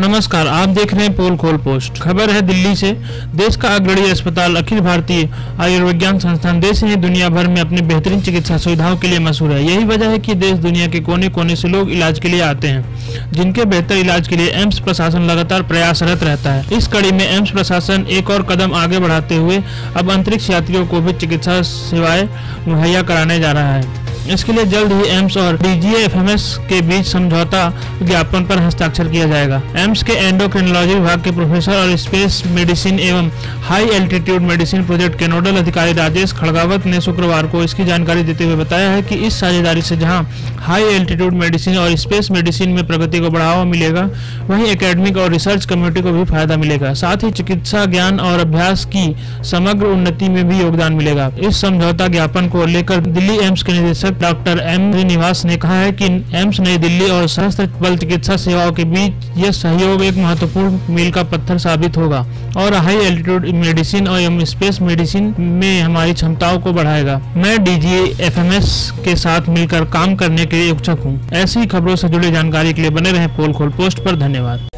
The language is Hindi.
नमस्कार, आप देख रहे हैं पोल खोल पोस्ट। खबर है दिल्ली से। देश का अग्रणी अस्पताल अखिल भारतीय आयुर्विज्ञान संस्थान देश ही दुनिया भर में अपनी बेहतरीन चिकित्सा सुविधाओं के लिए मशहूर है। यही वजह है कि देश दुनिया के कोने कोने से लोग इलाज के लिए आते हैं, जिनके बेहतर इलाज के लिए एम्स प्रशासन लगातार प्रयासरत रहता है। इस कड़ी में एम्स प्रशासन एक और कदम आगे बढ़ाते हुए अब अंतरिक्ष यात्रियों को भी चिकित्सा सेवाएं मुहैया कराने जा रहा है। इसके लिए जल्द ही एम्स और DGFMS के बीच समझौता ज्ञापन पर हस्ताक्षर किया जाएगा। एम्स के एंडोक्रिनोलॉजी विभाग के प्रोफेसर और स्पेस मेडिसिन एवं हाई एल्टीट्यूड मेडिसिन प्रोजेक्ट के नोडल अधिकारी राजेश खड़गावत ने शुक्रवार को इसकी जानकारी देते हुए बताया है कि इस साझेदारी से जहां हाई एल्टीट्यूड मेडिसिन और स्पेस मेडिसिन में प्रगति को बढ़ावा मिलेगा, वहीं एकेडमिक और रिसर्च कम्युनिटी को भी फायदा मिलेगा। साथ ही चिकित्सा ज्ञान और अभ्यास की समग्र उन्नति में भी योगदान मिलेगा। इस समझौता ज्ञापन को लेकर दिल्ली एम्स के निदेशक डॉक्टर एम श्रीनिवास ने कहा है कि एम्स नई दिल्ली और सहस्त्रपर्वत चिकित्सा सेवाओं के बीच यह सहयोग एक महत्वपूर्ण मील का पत्थर साबित होगा और हाई एल्टीट्यूड मेडिसिन और स्पेस मेडिसिन में हमारी क्षमताओं को बढ़ाएगा। मैं DGFMS के साथ मिलकर काम करने के लिए इच्छुक हूँ। ऐसी खबरों से जुड़ी जानकारी के लिए बने रहें पोल खोल पोस्ट पर। धन्यवाद।